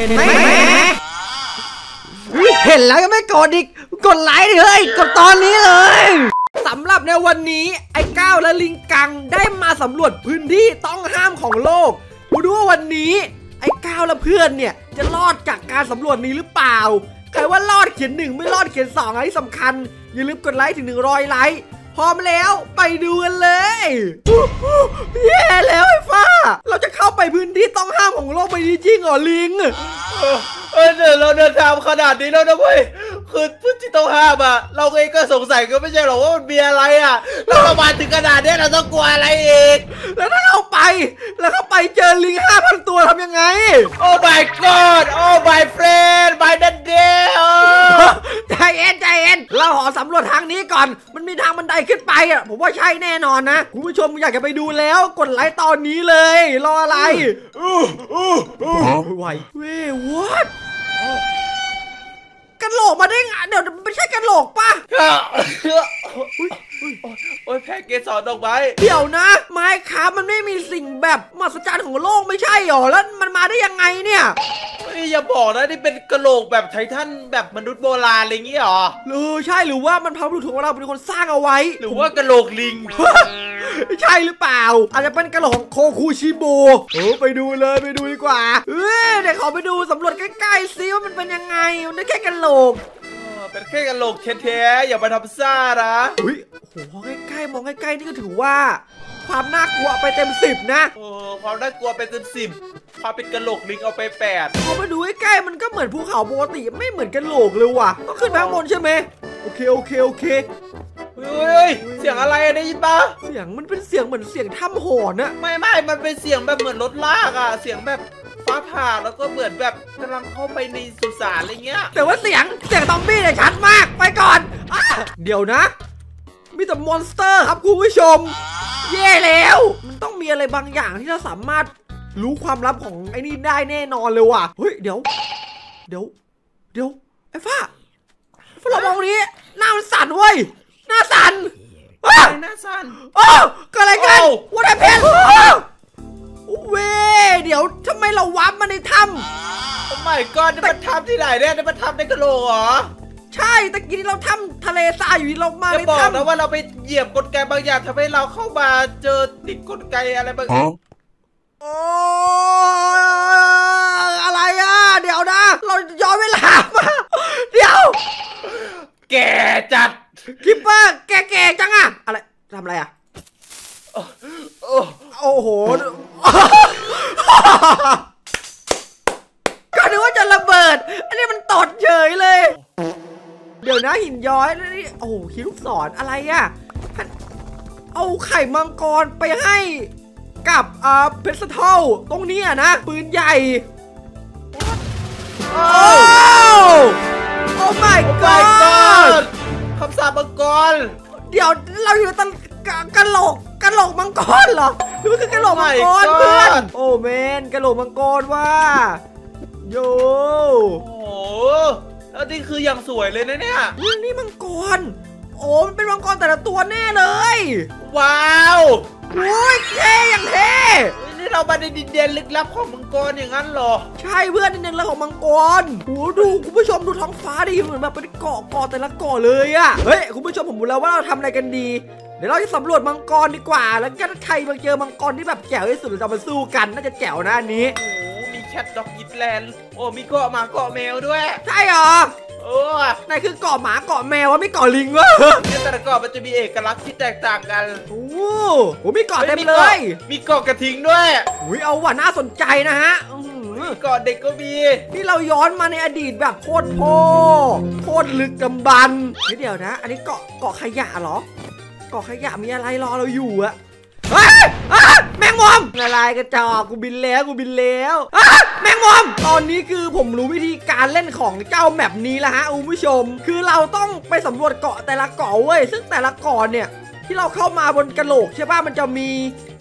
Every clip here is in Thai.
เห็นแล้วยังไม่กดอีกกดไลค์ดิเลยกดตอนนี้เลยสำหรับในวันนี้ไอ้ก้าวและลิงกังได้มาสำรวจพื้นที่ต้องห้ามของโลกมาดูว่าวันนี้ไอ้ก้าวและเพื่อนเนี่ยจะรอดจากการสำรวจนี้หรือเปล่าใครว่ารอดเขียน1ไม่รอดเขียน2อะไรสำคัญอย่าลืมกดไลค์ถึง100ไลค์พร้อมแล้วไปดูกันเลยแย่แล้วไอ้ฟ้าเราจะเข้าไปพื้นที่ต้องห้ามของโลกไปจริงเหรอลิงเราเดินทางขนาดนี้แล้วนะเว้ยคือพื้นที่ต้องห้ามอะเราเองก็สงสัยก็ไม่ใช่หรอกว่ามันมีอะไรอะเรามาถึงขนาดนี้เราต้องกลัวอะไรอีกแล้วถ้าเราไปแล้วเข้าไปเจอลิง 5,000 ตัวทำยังไง Oh my god Oh my friend my daddy ใจเอ็นเราขอสำรวจทางนี้ก่อนมันมีทางบันไดขึ้นไปอะผมว่าใช่แน่นอนนะคุณผู้ชมอยากจะไปดูแล้วกดไลค์ตอนนี้เลยรออะไรไหวเว้ย whatกระโหลกมาได้ไงเดี๋ยวไม่ใช่กระโหลกป่ะโอ้ยแพ็กเกจสอนดอกไม้เดี๋ยวนะไม้ค้ามันไม่มีสิ่งแบบมหัศจรรย์ของโลกไม่ใช่หรอแล้วมันมาได้ยังไงเนี่ยอย่าบอกนะนี่เป็นกระโหลกแบบไททันแบบมนุษย์โบราณอะไรอย่างนี้หรอหรือใช่หรือว่ามันพาวเวอร์ของเราเป็นคนสร้างเอาไว้หรือว่ากระโหลกลิงใช่หรือเปล่าอาจจะเป็นกระโหลกโคคูชิโบไปดูเลยไปดูดีกว่าเดี๋ยวขอไปดูสำรวจใกล้ๆซิว่ามันเป็นยังไงมันได้แค่กระโหลกเป็นแค่กระโหลกแท้ๆอย่ามาทำซ่านะอุ้ยโอ้โหใกล้ๆมองใกล้ๆนี่ก็ถือว่าความน่ากลัวไปเต็ม10นะความน่ากลัวไปเต็ม10พาเป็นกระโหลกลิงเอาไป8เอาไปดูใกล้ๆมันก็เหมือนภูเขาปกติไม่เหมือนกระโหลกเลยว่ะต้องขึ้นไปข้างบนใช่ไหมโอเคเสียงอะไรได้ยินปะเสียงมันเป็นเสียงเหมือนเสียงถ้ำโหนอะไม่มันเป็นเสียงแบบเหมือนรถลากอะเสียงแบบฟ้าผ่าแล้วก็เหมือนแบบกำลังเข้าไปในสุสานอะไรเงี้ยแต่ว่าเสียงซอมบี้เนี่ยชัดมากไปก่อนเดี๋ยวนะมีแต่มอนสเตอร์ครับคุณผู้ชมเย่แล้วมันต้องมีอะไรบางอย่างที่เราสามารถรู้ความลับของไอ้นี่ได้แน่นอนเลยว่ะเฮ้ยเดี๋ยวไอ้ฟ้าเรามองนี้หน้ามันสั่นเว้ยหน้าสั่นโอ้เกิดอะไรกันวัดไอเพนเว้ยเดี๋ยวทำไมเราวับมาในถ้ำโอ้ไม่ก็จะมาถ้ำที่ไหนเนี่ยจะมาถ้ำในกะโหลกเหรอใช่ตะกี้ที่เราถ้ำทะเลทรายอยู่ที่เรามาในถ้ำจะบอกนะว่าเราไปเหยียบกลไกบางอย่างทำให้เราเข้ามาเจอติดกลไกอะไรบางโอ้อะไรอ่ะเดี๋ยวนะเราย้อนเวลามาเดี๋ยวแกจัดคิปเปอร์แกจังอ่ะอะไรทำอะไรอ่ะโอ้โหก็นึกว่าจะระเบิดอันนี้มันตดเฉยเลยเดี๋ยวนะหินย้อยนี่โอ้โหคิดลูกศรอะไรอ่ะเอาไข่มังกรไปให้กับเพชรเท่าตรงนี้นะปืนใหญ่โอ้โอ้ my god คำสาปมังกรเดี๋ยวเราอยู่ตั้งกะโหลกมังกรเหรอหรือมันคือกะโหลกมังกรเพื่อนโอ้แมนกะโหลกมังกรว่าโยโอ้แล้วนี่คืออย่างสวยเลยนะเนี่ยนี่มังกรโอ้มันเป็นมังกรแต่ละตัวแน่เลยว้าวโอ้ยเท่อย่างเท่นี่เรามาในดินแดนลึกลับของมังกรอย่างนั้นหรอใช่เพื่อนดินแดนลึกของมังกรโอ้ดูคุณผู้ชมดูท้องฟ้าดิเหมือนแบบเป็นเกาะแต่ละเกาะเลยอะเฮ้ยคุณผู้ชมผมรู้แล้วว่าเราทำอะไรกันดีเดี๋ยวเราจะสำรวจมังกรดีกว่าแล้วก็ใครมาเจอมังกรที่แบบแจ๋วที่สุดเราจะมาสู้กันน่าจะแจ๋วนะอันนี้โอ้มีแคทด็อกอิตแลนด์โอ้มีเกาะหมาเกาะแมวด้วยใช่หรอโอ้นายคือเกาะหมาเกาะแมวไม่เกาะลิงวะเนี่ยแต่ละเกาะมันจะมีเอกลักษณ์ที่แตกต่างกันโอ้โหมีเกาะเต็มเลยมีเกาะกระทิงด้วยอุ้ยเอาว่ะน่าสนใจนะฮะเกาะเด็กก็มีนี่เราย้อนมาในอดีตแบบโคตรลึกกำบันเดี๋ยวนะอันนี้เกาะขยะเหรอเกาะขยะมีอะไรรอเราอยู่อะแมงมุมอะไรกระจอกกูบินแล้วแมงมุมตอนนี้คือผมรู้วิธีการเล่นของเจ้าแมปนี้แล้วฮะคุณผู้ชมคือเราต้องไปสำรวจเกาะแต่ละเกาะเว้ยซึ่งแต่ละเกาะเนี่ยที่เราเข้ามาบนกะโหลกใช่ป่ะมันจะมี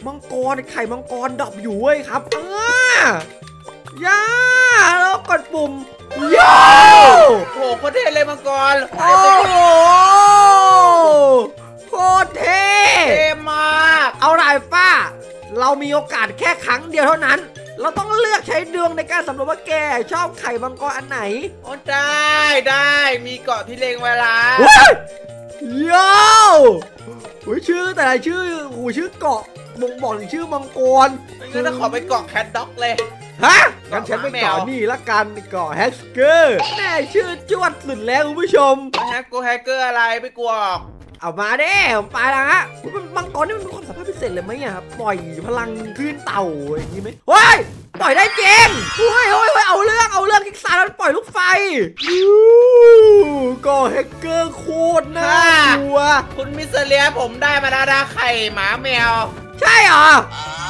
มังกรไข่มังกรดรอปอยู่เว้ยครับย่าแล้วกดปุ่มย่าโอ้โหโคตรเท่เลยมังกรโอ้โหโคตรเท่มากเอาไรฟ้าเรามีโอกาสแค่ครั้งเดียวเท่านั้น เราต้องเลือกใช้ดวงในการสำรวจว่าแกชอบไข่มังกรอันไหนโอ้ได้มีเกาะที่เล็งเวลาโย่ชื่อแต่ละชื่อหูชื่อเกาะบ่งบอกถึงชื่อมังกรงั้นจะขอไปเกาะแคทด็อกเลยฮะงั้นฉันไปเกาะนี่ละกันเกาะแฮกเกอร์แม่ชื่อจวดสุดแล้วคุณผู้ชมแฮกเกอร์อะไรไม่กลัวเอามาเด้ผมไปแล้วฮะมันมังกรนี่มันมีความสามารถพิเศษเลยไหมอะปล่อยพลังคลื่นเต่าอย่างนี้ไหมเฮ้ยปล่อยได้เจนเฮ้ยเอาเรื่องกิกซาแล้วปล่อยลูกไฟก็แฮกเกอร์โคตรน่ากลัวคุณมิสเลียผมได้มาแล้วนะไข่หมาแมวใช่หรอ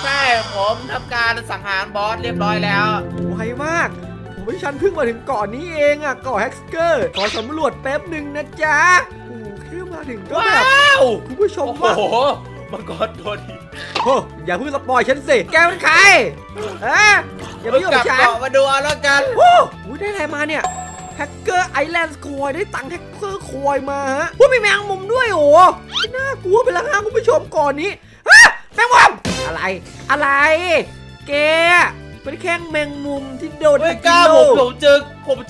ใช่ผมทำการสังหารบอสเรียบร้อยแล้วไวมากผมไม่ชันเพิ่งมาถึงเกาะนี้เองอะเกาะแฮกเกอร์ขอสำรวจแป๊บหนึ่งนะจ๊ะมาถึงก็แบบคุณผู้ชมว่าโอ้โหมังกรโดนโอ้อย่าเพิ่งสปอยฉันสิแกเป็นใครเอ๊ะอย่าไปยุ่งกับฉันมาดูเอาแล้วกันโอ้ยได้อะไรมาเนี่ยแฮกเกอร์ไอแลนด์คอยได้ตังค์แฮกเกอร์คอยมาฮะโอ้ยมีแมงมุมด้วยโอ้ไม่น่ากลัวไปแล้วฮะคุณผู้ชมก่อนนี้ฮะแมงมุมอะไรแกเป็นแค่แมงมุมที่โดนกินผมเจ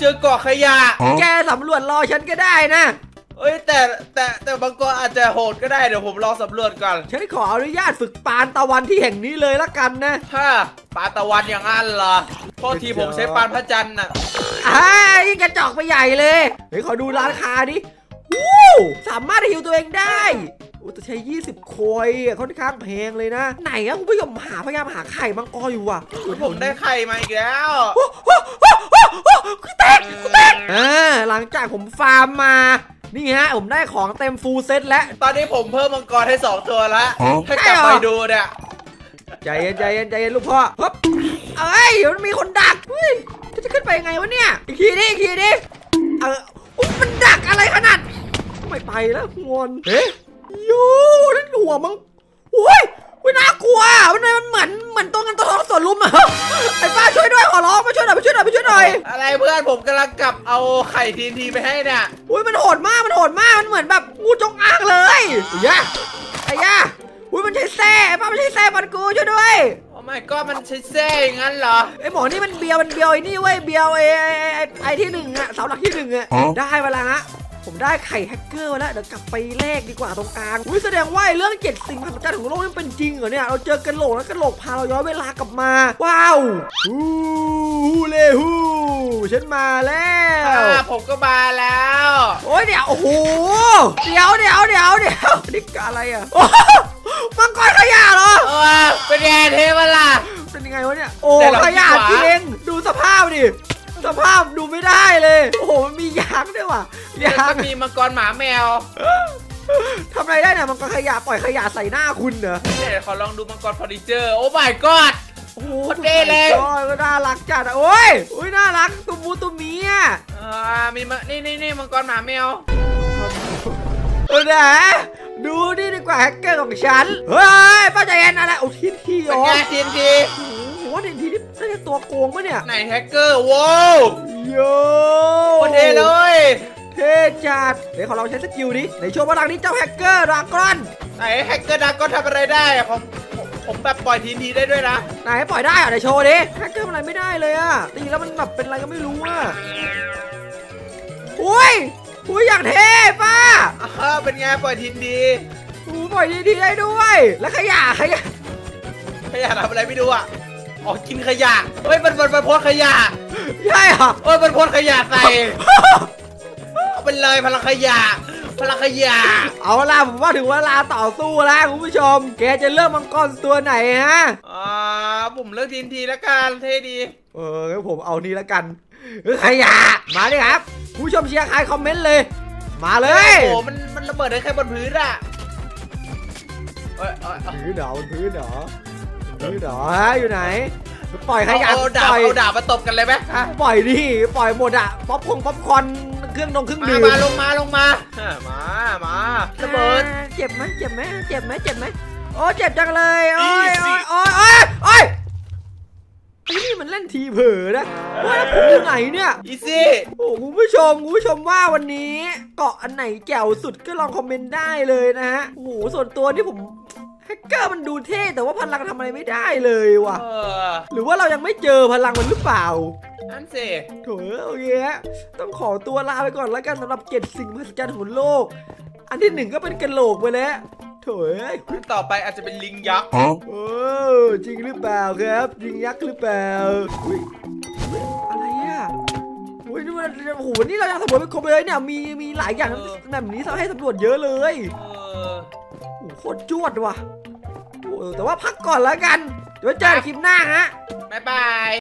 อเกาะขยะแกสำรวจรอฉันก็ได้นะเอ้ยแต่บางคนอาจจะโหดก็ได้เดี๋ยวผมลองสำรวจก่อนฉันขออนุญาตฝึกปานตะวันที่แห่งนี้เลยละกันนะฮ่าปานตะวันอย่างนั้นเหรอเพราะทีผมใช้ปานพระจันทร์น่ะยิ่งกระจอกไปใหญ่เลยเฮ้ยขอดูร้านค้าดิสามารถฮิวตัวเองได้แต่ใช้20คอยค่อนข้างแพงเลยนะไหนอะคุณผู้ชมพยายามหาไข่มังกรอยู่อะผมได้ไข่มาอีกแล้วกูแตกหลังจากผมฟาร์มมานี่ฮะผมได้ของเต็มฟูลเซตแล้วตอนนี้ผมเพิ่มมังกรให้2ตัวแล้วให้กลับไปดูเนี่ยใจเย็นลูกพ่อฮึบเอ้ยมันมีคนดักเฮ้ยจะขึ้นไปยังไงวะเนี่ยอีกทีดิมันดักอะไรขนาดไม่ไปแล้วงอนเฮ้ยยูนั่นหัวมังโอ้ยน่ากลัวมันเหมือนตัวเงินตัวทองสวนลุมอะไอ้ป้าช่วยด้วยขอร้องมาช่วยหน่อยอะไรเพื่อนผมกำลังกลับเอาไข่ทีไปให้เนี่ยอุ้ยมันโหดมากมันเหมือนแบบงูจงอางเลยไอ้ย่าอุ้ยมันใช้แซ่ป้ามันใช้แซ่ปันกูช่วยด้วยโอ้ไม่ก็มันใช้แซ่อย่างนั้นเหรอไอหมอนี่มันเบียวไอ้นี่เว้ยเบียวไอที่หนึ่งอะเสาหลักที่หนึ่งอะได้เวลาฮะผมได้ไข่แฮกเกอร์แล้วเดี๋ยวกลับไปแลกดีกว่าตรงกลางแสดงว่าเรื่อง7สิ่งมหัศจรรย์ของโลกนี่เป็นจริงเหรอเนี่ยเราเจอกันโหลกแล้วกันโหลกพาเราย้อนเวลากลับมาว้าวฮูเลฉันมาแล้วผมก็มาแล้วโอ้ยเดี๋ยวโอ้โหเดี๋ยวนี่อะไรอ่ะมังกรขยะเหรอเป็นไงเทวล่ะเป็นยังไงวะเนี่ยโอ้ขยะจริงดูสภาพดิสภาพดูไม่ได้เลยโอ้โหมันมียางด้วยว่ะยางมีมังกรหมาแมวทำอะไรได้เนี่ยมังกรขยะปล่อยขยะใส่หน้าคุณเหรอเดี๋ยวขอลองดูมังกรเฟอร์นิเจอร์โอ้ my god โอ้โหเท่เลยก็น่ารักจัดโอ้ยอุ้ยน่ารักตัวมูตัวเมียมีมานี่มังกรหมาแมวนะดูนี่ดีกว่าแฮกเกอร์ของฉันเฮ้ยป้าใจเย็นอะไรโอ้ทีนทีว่าเด่นทีนี่เป็นตัวโกงปะเนี่ยไหนแฮกเกอร์ว้าวโย่คนเท่เลยเท่จัดเดี๋ยวขอลองใช้สกิลนี้ในโชว์พลังนี้เจ้าแฮกเกอร์ดากอนไหนแฮกเกอร์ดากอนทำอะไรได้ผมแบบปล่อยทีได้ด้วยนะไหนปล่อยได้อะในโชว์ดิแฮกเกอร์มันอะไรไม่ได้เลยอะตีแล้วมันแบบเป็นอะไรก็ไม่รู้อะอุ้ยอย่างเท่ป้าเป็นไงปล่อยทีปล่อยทีได้ด้วยแล้วขยะทำอะไรไม่ดูอะออกกินขยะเฮ้ยมันพ่นขยะใช่เหรอเฮ้ยมันพ่นขยะใส่เอาไปเลยพลังขยะเอาล่ะผมว่าถึงเวลาต่อสู้แล้วคุณผู้ชมแกจะเลือกมังกรตัวไหนฮะผมเลือกทีละกันเท่ดีงั้นผมเอานี้ละกันขยะมาดิครับผู้ชมเชียร์ใครคอมเมนต์เลยมาเลยโอ้มันระเบิดได้แค่บนพื้นอะพื้นเหรออยู่ไหนปล่อยขยะเอาดาบมาตบกันเลยไหมปล่อยดิปล่อยหมดอะป๊อปคอนเครื่องดื่มมาระเบิดเจ็บไหมโอ้เจ็บจังเลยโอ้ยนี่มันเล่นทีเผลอนะว่าผมอยู่ไหนเนี่ยอีซี่โอ้คุณผู้ชมว่าวันนี้เกาะอันไหนแจ๋วสุดก็ลองคอมเมนต์ได้เลยนะฮะโอ้โหส่วนตัวที่ผม แฮกเกอร์มันดูเท่แต่ว่าพลังทำอะไรไม่ได้เลยว่ะหรือว่าเรายังไม่เจอพลังมันหรือเปล่านั่นสิโถ่โอเคฮะต้องขอตัวลาไปก่อนแล้วกันสำหรับ7สิ่งมหัศจรรย์ของโลกอันที่1ก็เป็นกะโหลกไปแล้วโถ่ขั้นต่อไปอาจจะเป็นลิงยักษ์โอ้จริงหรือเปล่าครับลิงยักษ์หรือเปล่าอะไรอ่ะโอ้โหนี่เราอยากสำรวจไปครบเลยเนี่ยมีหลายอย่างแบบนี้ให้สำรวจเยอะเลยโอ้โหโคตรจวดว่ะแต่ว่าพักก่อนแล้วกันเดี๋ยวเจอกันคลิปหน้าฮะบ๊ายบาย